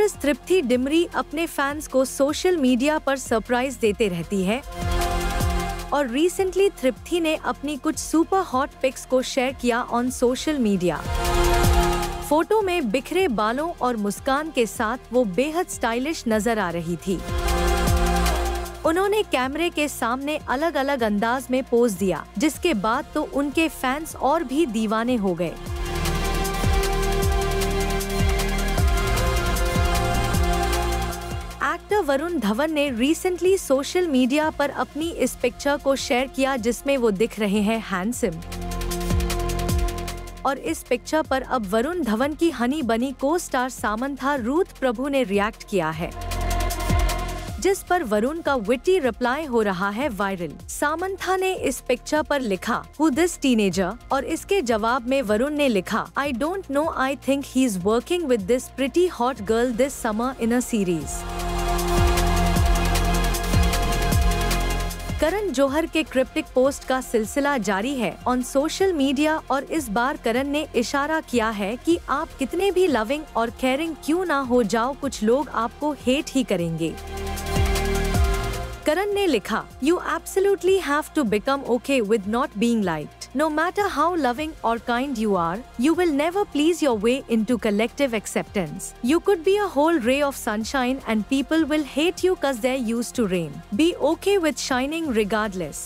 Actress त्रिप्ती डिमरी अपने fans को social media पर सरप्राइज देते रहती है और रिसेंटली त्रिप्ती ने अपनी कुछ सुपर हॉट पिक्स को शेयर किया ऑन सोशल मीडिया। फोटो में बिखरे बालों और मुस्कान के साथ वो बेहद स्टाइलिश नजर आ रही थी। उन्होंने कैमरे के सामने अलग अलग अंदाज में पोज दिया, जिसके बाद तो उनके फैंस और भी दीवाने हो गए। एक्टर वरुण धवन ने रिसेंटली सोशल मीडिया पर अपनी इस पिक्चर को शेयर किया, जिसमें वो दिख रहे हैं हैंडसम। और इस पिक्चर पर अब वरुण धवन की हनी बनी को स्टार सामंथा रूथ प्रभु ने रिएक्ट किया है, जिस पर वरुण का विटी रिप्लाई हो रहा है वायरल। सामंथा ने इस पिक्चर पर लिखा हु दिस टीनेजर, और इसके जवाब में वरुण ने लिखा I don't know, I think he is working with this pretty hot girl this summer in a series. Karan Johar के क्रिप्टिक पोस्ट का सिलसिला जारी है ऑन सोशल मीडिया, और इस बार करण ने इशारा किया है कि आप कितने भी लविंग और केयरिंग क्यों ना हो जाओ, कुछ लोग आपको हेट ही करेंगे। करण ने लिखा you absolutely have to become okay with not being liked, no matter how loving और kind you are, you will never please your way into collective acceptance. You could be a whole ray of sunshine and people will hate you cause they used to rain, be okay with shining regardless.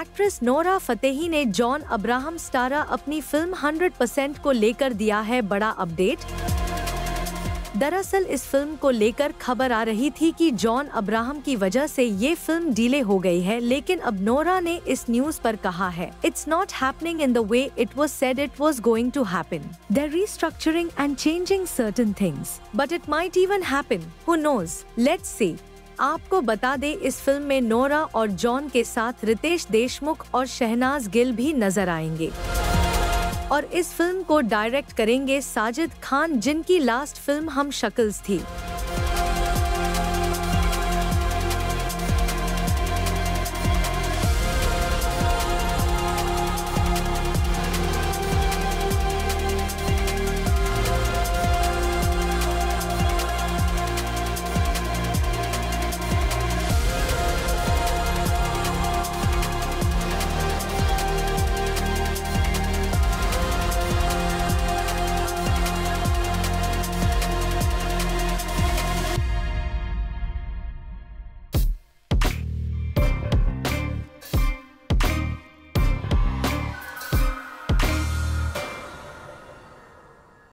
Actress Nora Fatehi ने John Abraham starrer अपनी film 100% को लेकर दिया है बड़ा update. दरअसल इस film को लेकर खबर आ रही थी कि जॉन अब्राहम की वजह से ये फिल्म डिले हो गई है, लेकिन अब नोरा ने इस न्यूज पर कहा है it's not happening in the way it was said it was going to happen, they restructuring and changing certain things, but it might even happen, who knows, let's see. आपको बता दे इस film में Nora और John के साथ रितेश देशमुख और शहनाज गिल भी नजर आएंगे, और इस फिल्म को डायरेक्ट करेंगे साजिद खान, जिनकी लास्ट फिल्म हम शक्ल्स थी।